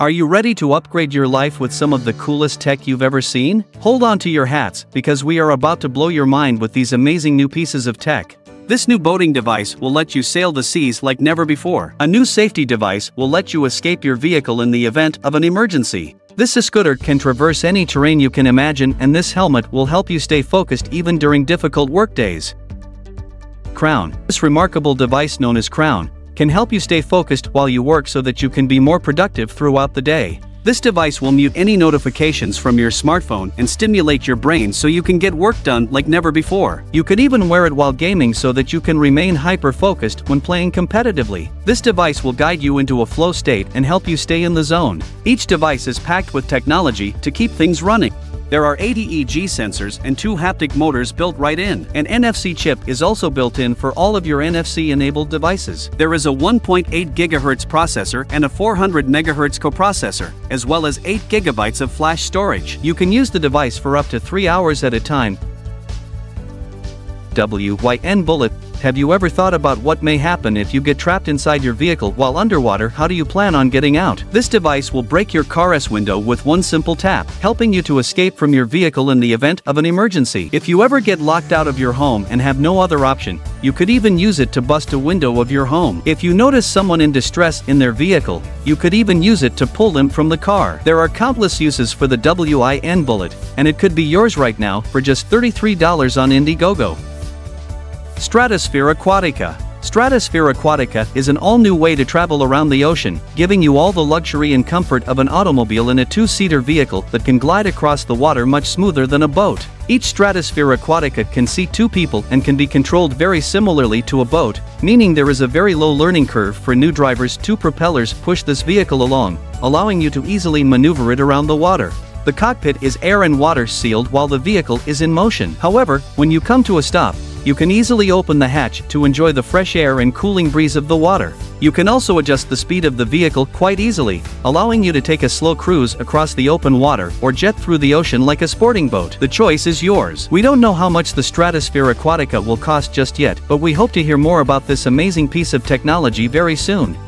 Are you ready to upgrade your life with some of the coolest tech you've ever seen? Hold on to your hats, because we are about to blow your mind with these amazing new pieces of tech. This new boating device will let you sail the seas like never before. A new safety device will let you escape your vehicle in the event of an emergency. This scooter can traverse any terrain you can imagine, and this helmet will help you stay focused even during difficult workdays. Crown. This remarkable device known as Crown can help you stay focused while you work so that you can be more productive throughout the day. This device will mute any notifications from your smartphone and stimulate your brain so you can get work done like never before. You could even wear it while gaming so that you can remain hyper-focused when playing competitively. This device will guide you into a flow state and help you stay in the zone. Each device is packed with technology to keep things running. There are ADEG sensors and 2 haptic motors built right in. An NFC chip is also built in for all of your NFC-enabled devices. There is a 1.8 GHz processor and a 400 MHz coprocessor, as well as 8 GB of flash storage. You can use the device for up to 3 hours at a time. WYN Bullet. Have you ever thought about what may happen if you get trapped inside your vehicle while underwater? How do you plan on getting out? This device will break your car's window with one simple tap, helping you to escape from your vehicle in the event of an emergency. If you ever get locked out of your home and have no other option, you could even use it to bust a window of your home. If you notice someone in distress in their vehicle, you could even use it to pull them from the car. There are countless uses for the WYN Bullet, and it could be yours right now for just $33 on Indiegogo. Stratosphere Aquatica. Stratosphere Aquatica is an all-new way to travel around the ocean, giving you all the luxury and comfort of an automobile in a 2-seater vehicle that can glide across the water much smoother than a boat. Each Stratosphere Aquatica can seat 2 people and can be controlled very similarly to a boat, meaning there is a very low learning curve for new drivers. 2 propellers push this vehicle along, allowing you to easily maneuver it around the water. The cockpit is air and water sealed while the vehicle is in motion. However, when you come to a stop, you can easily open the hatch to enjoy the fresh air and cooling breeze of the water. You can also adjust the speed of the vehicle quite easily, allowing you to take a slow cruise across the open water or jet through the ocean like a sporting boat. The choice is yours. We don't know how much the Stratosphere Aquatica will cost just yet, but we hope to hear more about this amazing piece of technology very soon.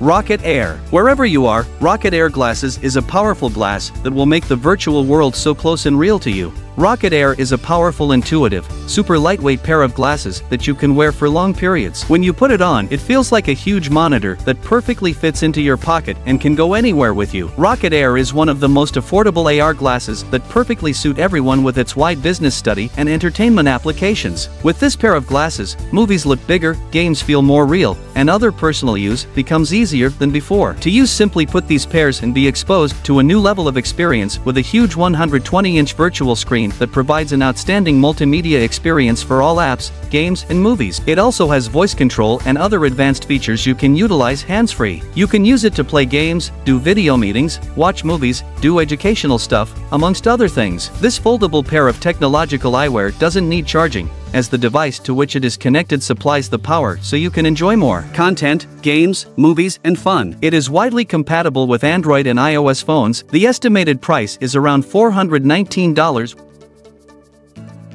Rocket Air. Wherever you are, Rocket Air glasses is a powerful glass that will make the virtual world so close and real to you. Rocket Air is a powerful, intuitive, super lightweight pair of glasses that you can wear for long periods. When you put it on, it feels like a huge monitor that perfectly fits into your pocket and can go anywhere with you. Rocket Air is one of the most affordable AR glasses that perfectly suit everyone with its wide business, study, and entertainment applications. With this pair of glasses, movies look bigger, games feel more real, and other personal use becomes easier than before. To use, simply put these pairs and be exposed to a new level of experience with a huge 120-inch virtual screen that provides an outstanding multimedia experience for all apps, games, and movies. It also has voice control and other advanced features. You can utilize hands-free. You can use it to play games, do video meetings, watch movies, do educational stuff, amongst other things. This foldable pair of technological eyewear doesn't need charging, as the device to which it is connected supplies the power so you can enjoy more content, games, movies, and fun. It is widely compatible with Android and iOS phones. The estimated price is around $419.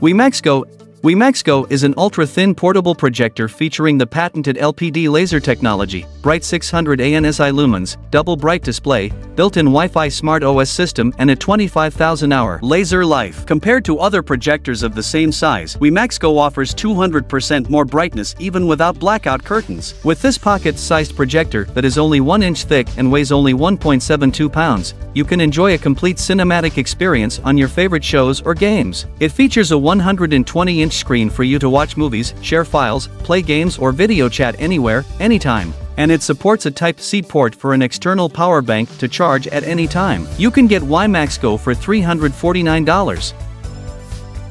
WeMax Go. WeMax Go is an ultra-thin portable projector featuring the patented LPD laser technology, bright 600 ANSI lumens, double bright display, built-in Wi-Fi smart OS system, and a 25,000-hour laser life. Compared to other projectors of the same size, WeMax Go offers 200% more brightness even without blackout curtains. With this pocket-sized projector that is only 1 inch thick and weighs only 1.72 pounds, you can enjoy a complete cinematic experience on your favorite shows or games. It features a 120-inch screen for you to watch movies, share files, play games, or video chat anywhere, anytime. And it supports a Type-C port for an external power bank to charge at any time. You can get WeMax Go for $349.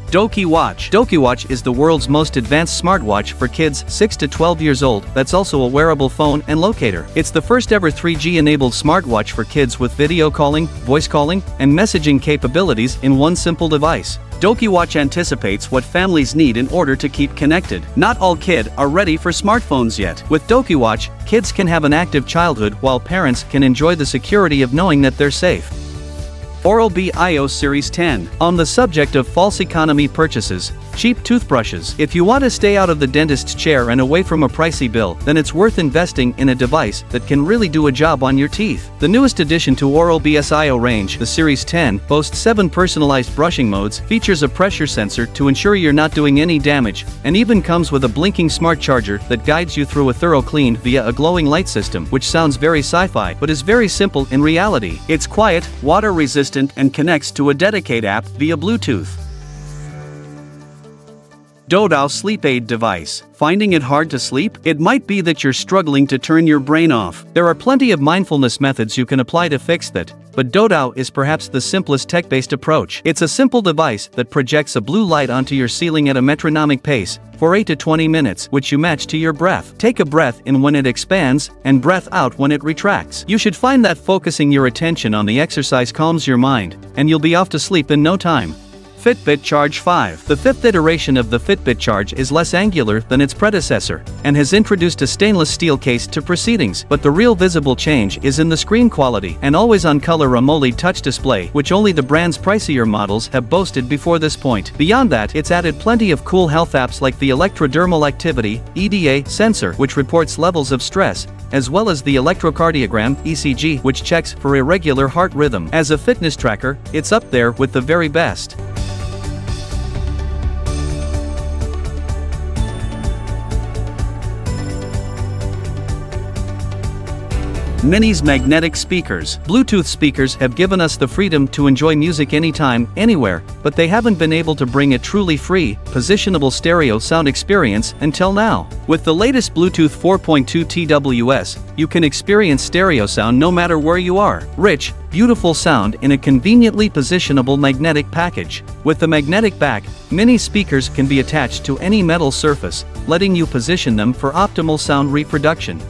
Doki Watch. Doki Watch is the world's most advanced smartwatch for kids 6 to 12 years old that's also a wearable phone and locator. It's the first ever 3G-enabled smartwatch for kids with video calling, voice calling, and messaging capabilities in one simple device. Doki Watch anticipates what families need in order to keep connected. Not all kids are ready for smartphones yet. With Doki Watch, kids can have an active childhood while parents can enjoy the security of knowing that they're safe. Oral-B iO Series 10. On the subject of false economy purchases, Cheap toothbrushes. If you want to stay out of the dentist's chair and away from a pricey bill, then it's worth investing in a device that can really do a job on your teeth. The newest addition to Oral-B's iO range, the Series 10, boasts 7 personalized brushing modes, features a pressure sensor to ensure you're not doing any damage, and even comes with a blinking smart charger that guides you through a thorough clean via a glowing light system, which sounds very sci-fi but is very simple in reality. It's quiet, water-resistant, and connects to a dedicated app via Bluetooth. Dodo sleep aid device. Finding it hard to sleep? It might be that you're struggling to turn your brain off. There are plenty of mindfulness methods you can apply to fix that, but Dodo is perhaps the simplest tech-based approach. It's a simple device that projects a blue light onto your ceiling at a metronomic pace for 8 to 20 minutes, which you match to your breath. Take a breath in when it expands and breath out when it retracts. You should find that focusing your attention on the exercise calms your mind, and you'll be off to sleep in no time. Fitbit Charge 5. The fifth iteration of the Fitbit Charge is less angular than its predecessor, and has introduced a stainless steel case to proceedings, but the real visible change is in the screen quality and always-on color AMOLED touch display, which only the brand's pricier models have boasted before this point. Beyond that, it's added plenty of cool health apps like the Electrodermal Activity (EDA) sensor, which reports levels of stress, as well as the electrocardiogram (ECG), which checks for irregular heart rhythm. As a fitness tracker, it's up there with the very best. Mini's magnetic speakers. Bluetooth speakers have given us the freedom to enjoy music anytime, anywhere, but they haven't been able to bring a truly free, positionable stereo sound experience until now. With the latest Bluetooth 4.2 TWS, you can experience stereo sound no matter where you are. Rich, beautiful sound in a conveniently positionable magnetic package. With the magnetic back, Mini speakers can be attached to any metal surface, letting you position them for optimal sound reproduction.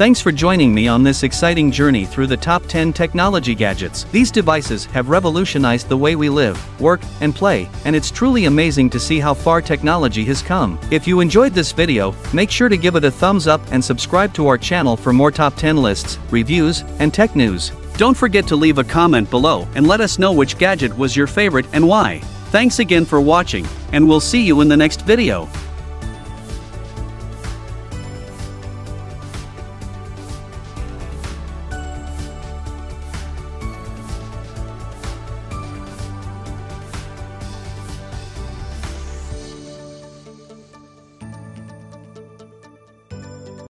Thanks for joining me on this exciting journey through the top 10 technology gadgets. These devices have revolutionized the way we live, work, and play, and it's truly amazing to see how far technology has come. If you enjoyed this video, make sure to give it a thumbs up and subscribe to our channel for more top 10 lists, reviews, and tech news. Don't forget to leave a comment below and let us know which gadget was your favorite and why. Thanks again for watching, and we'll see you in the next video.